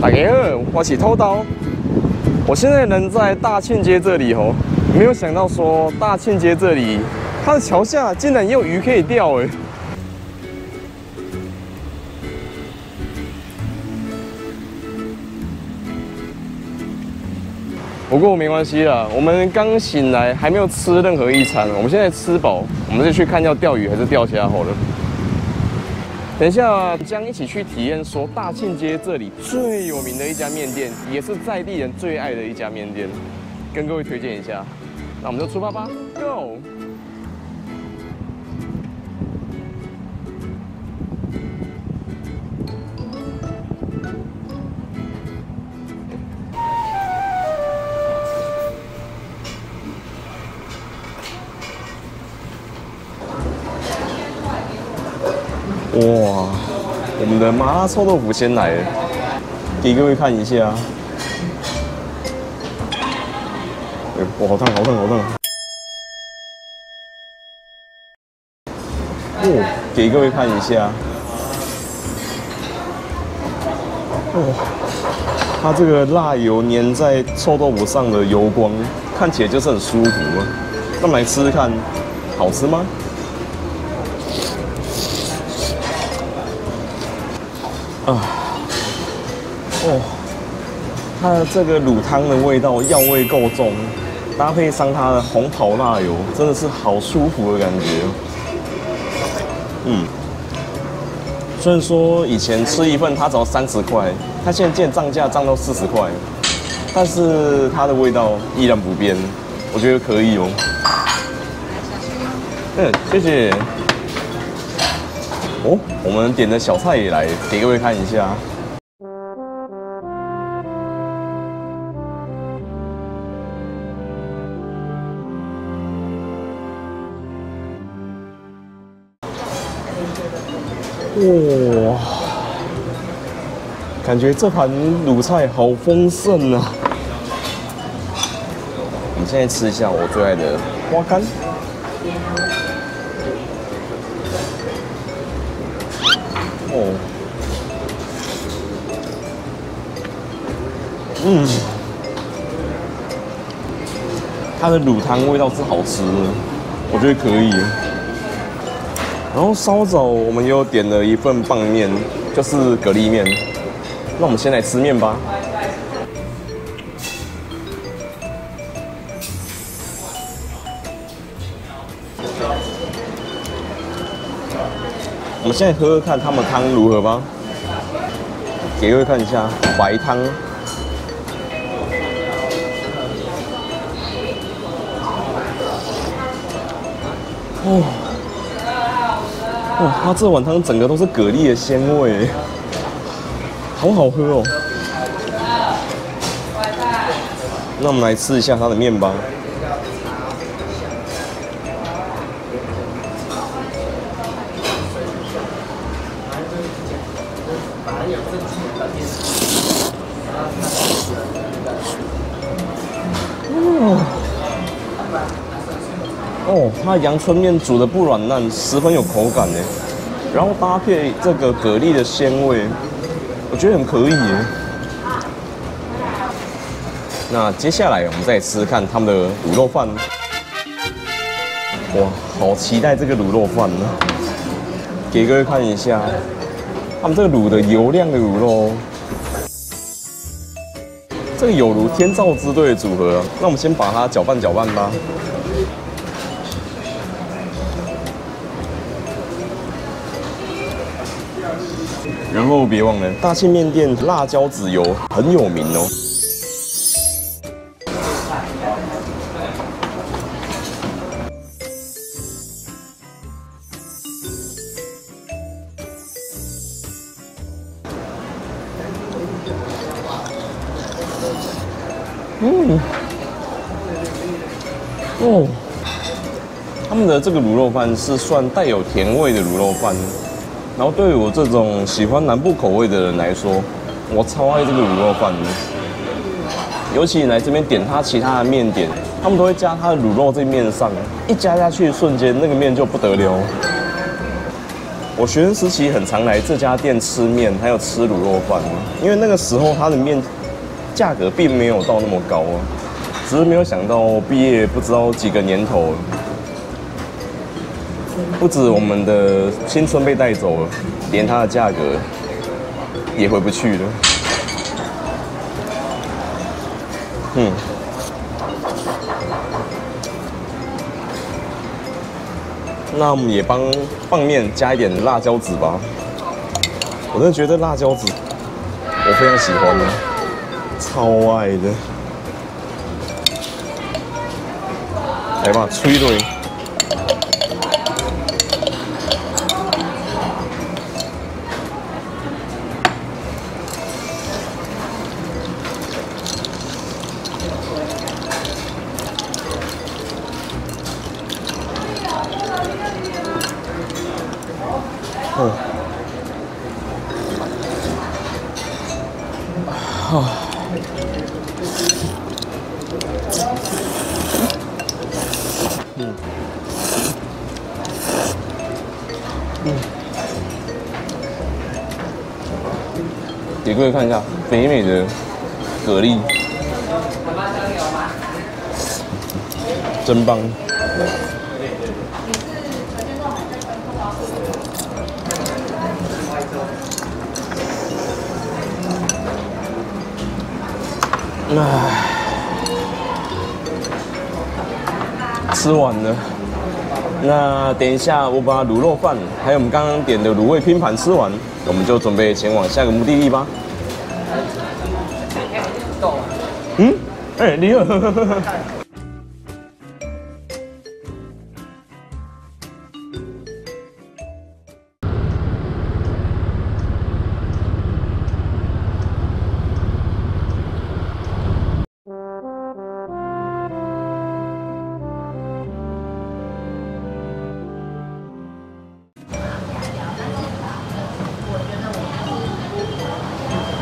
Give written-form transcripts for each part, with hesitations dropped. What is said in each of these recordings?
大家好，我是偷刀。我现在人在大庆街这里哦，没有想到说大庆街这里，它的桥下竟然也有鱼可以钓哎。不过没关系啦，我们刚醒来，还没有吃任何一餐，我们现在吃饱，我们就去看要钓鱼还是钓虾好了。 等一下，将一起去体验说大庆街这里最有名的一家面店，也是在地人最爱的一家面店，跟各位推荐一下。那我们就出发吧 ，Go！ 哇，我们的麻辣臭豆腐先来了，给各位看一下。哇，好烫，好烫，好烫！给各位看一下。哇，它这个辣油粘在臭豆腐上的油光，看起来就是很舒服啊。那我们来吃吃看，好吃吗？ 啊，哦，它的这个卤汤的味道药味够重，搭配上它的红袍辣油，真的是好舒服的感觉。嗯，虽然说以前吃一份它只要30块，它现在见涨价涨到40块，但是它的味道依然不变，我觉得可以哦。嗯，谢谢。 哦，我们点的小菜也来，给各位看一下。哇，感觉这盘卤菜好丰盛啊！我们现在吃一下我最爱的花干。 哦，嗯，它的卤汤味道是好吃的，我觉得可以。然后稍早我们又点了一份棒面，就是蛤蜊面。那我们先来吃面吧。我们现在喝喝看他们汤如何吧，给各位看一下白汤。哦，哇，它这碗汤整个都是蛤蜊的鲜味，好好喝哦。那我们来吃一下它的面吧。 哦，它的阳春面煮的不软烂，十分有口感耶。然后搭配这个蛤蜊的鲜味，我觉得很可以耶。那接下来我们再吃看他们的卤肉饭。哇，好期待这个卤肉饭啊！给各位看一下，他们这个卤的油亮的卤肉，这个有如天造之对的组合。那我们先把它搅拌搅拌吧。 然后别忘了，大庆面店辣椒籽油很有名哦。嗯，哦，他们的这个卤肉饭是算带有甜味的卤肉饭，然后对于我这种喜欢南部口味的人来说，我超爱这个卤肉饭的。尤其你来这边点它其他的面点，他们都会加它的卤肉在面上，一加下去瞬间那个面就不得了。我学生时期很常来这家店吃面，还有吃卤肉饭，因为那个时候它的面价格并没有到那么高啊，只是没有想到毕业不知道几个年头。 不止我们的青春被带走了，连它的价格也回不去了。那我们也帮拌面加一点辣椒籽吧。我真的觉得辣椒籽我非常喜欢的，超爱的。来吧，吹对。 给各位看一下北美的蛤蜊，真棒！吃完了。 那等一下，我把卤肉饭还有我们刚刚点的卤味拼盘吃完，我们就准备前往下个目的地吧。你好。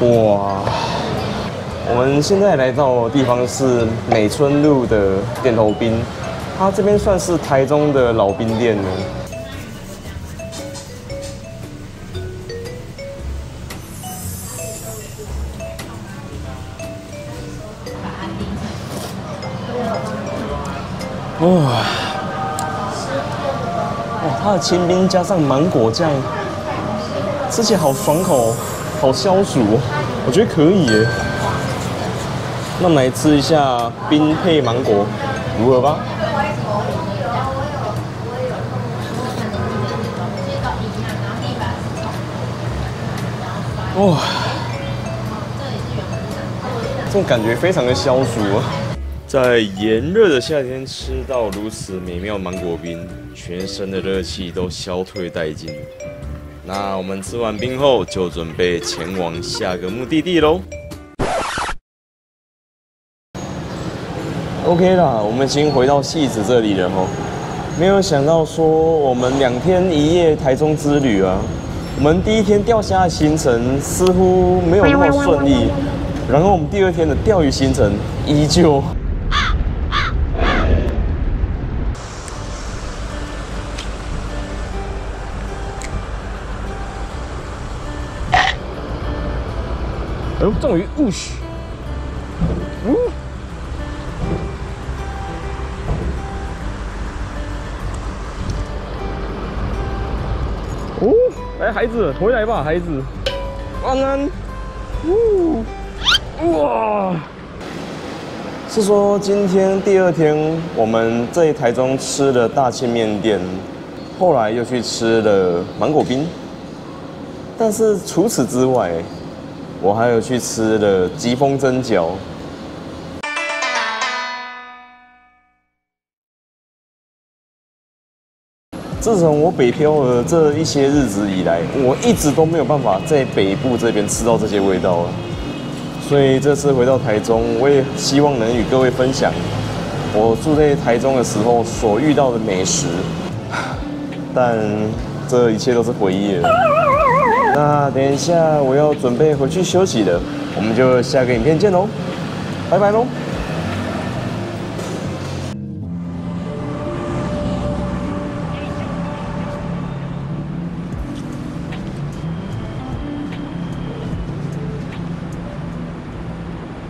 哇，我们现在来到的地方是美村路的店头冰，它这边算是台中的老冰店了。哇，它的清冰加上芒果酱，吃起来好爽口。 好消暑哦，我觉得可以耶。那我们来吃一下冰配芒果，如何吧？哇，这种感觉非常的消暑啊！在炎热的夏天吃到如此美妙芒果冰，全身的热气都消退殆尽。 那我们吃完冰后，就准备前往下个目的地喽。OK 啦，我们已经回到汐止这里了哦。没有想到说我们2天1夜台中之旅啊，我们第一天钓虾的行程似乎没有那么顺利，然后我们第2天的钓鱼行程依旧。 终于务实。来孩子，回来吧，孩子。安安。哇！是说今天第2天，我们在台中吃了大庆面店，后来又去吃了芒果冰，但是除此之外。 我还有去吃了疾风蒸饺。自从我北漂了这一些日子以来，我一直都没有办法在北部这边吃到这些味道了。所以这次回到台中，我也希望能与各位分享我住在台中的时候所遇到的美食，但这一切都是回忆了。那等一下我要准备回去休息了，我们就下个影片见喽，拜拜喽。